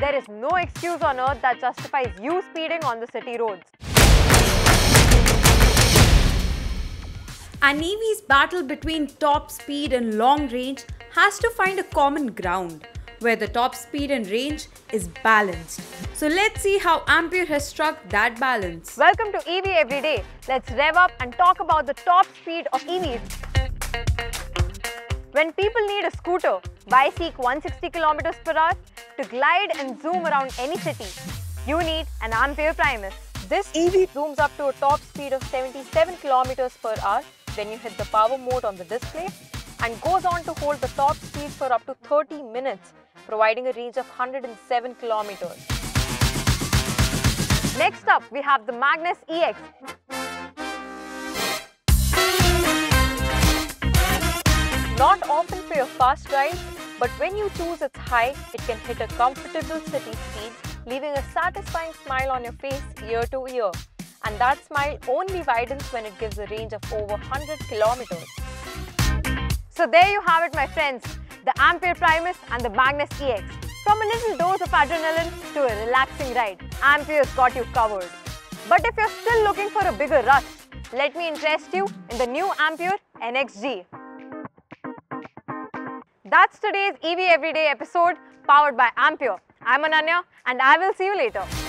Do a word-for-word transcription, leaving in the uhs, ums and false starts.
There is no excuse on earth that justifies you speeding on the city roads. An E V's battle between top speed and long range has to find a common ground, where the top speed and range is balanced. So let's see how Ampere has struck that balance. Welcome to E V Everyday. Let's rev up and talk about the top speed of E Vs. When people need a scooter, BiSeek one hundred sixty kilometers per hour to glide and zoom around any city, you need an Ampere Primus. This E V zooms up to a top speed of seventy-seven kilometers per hour when you hit the power mode on the display, and goes on to hold the top speed for up to thirty minutes, providing a range of one hundred seven kilometers. Next up, we have the Magnus E X. Not often for your fast drives, but when you choose its high, it can hit a comfortable city speed, leaving a satisfying smile on your face year to year. And that smile only widens when it gives a range of over one hundred kilometers. So there you have it, my friends, the Ampere Primus and the Magnus E X. From a little dose of adrenaline to a relaxing ride, Ampere's got you covered. But if you're still looking for a bigger rush, let me interest you in the new Ampere N X G. That's today's E V Everyday episode powered by Ampere. I'm Ananya, and I will see you later.